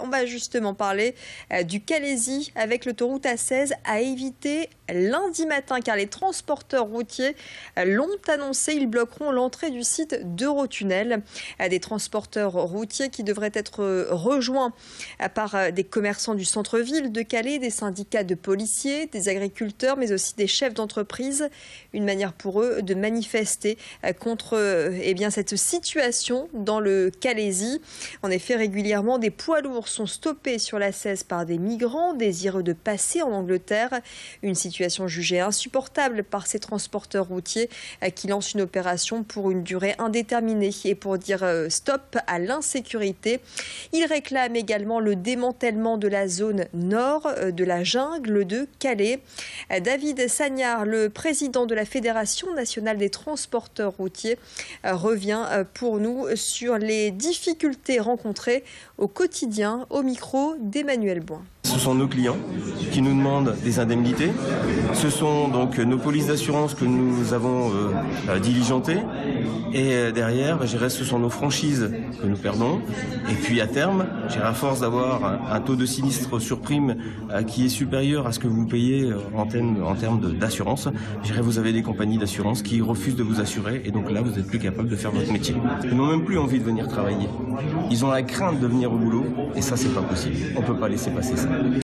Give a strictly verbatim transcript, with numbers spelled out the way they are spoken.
on va justement parler du Calaisis avec l'autoroute A seize à éviter lundi matin, car les transporteurs routiers l'ont annoncé, ils bloqueront l'entrée du site d'Eurotunnel. Des transporteurs routiers qui devraient être rejoints par des commerçants du centre-ville de Calais, des syndicats de policiers, des agriculteurs, mais aussi des chefs d'entreprise. Une manière pour eux de manifester contre eh bien, cette situation dans le Calaisis. En effet, régulièrement, des poids lourds sont stoppés sur la A seize par des migrants désireux de passer en Angleterre. Une situation jugée insupportable par ces transporteurs routiers qui lancent une opération pour une durée indéterminée et pour dire stop à l'insécurité. Ils réclament également le démantèlement de la zone nord de la jungle de Calais. David Sagnard, le président de la Fédération nationale des transporteurs routiers, revient pour nous sur les difficultés rencontrées au quotidien au micro d'Emmanuel Boin. Ce sont nos clients qui nous demandent des indemnités. Ce sont donc nos polices d'assurance que nous avons euh, diligentées. Et derrière, je dirais, ce sont nos franchises que nous perdons. Et puis à terme, je dirais, à force d'avoir un taux de sinistre sur prime euh, qui est supérieur à ce que vous payez en termes, en termes d'assurance, je dirais, vous avez des compagnies d'assurance qui refusent de vous assurer. Et donc là, vous n'êtes plus capable de faire votre métier. Ils n'ont même plus envie de venir travailler. Ils ont la crainte de venir au boulot. Et ça, c'est pas possible. On ne peut pas laisser passer ça.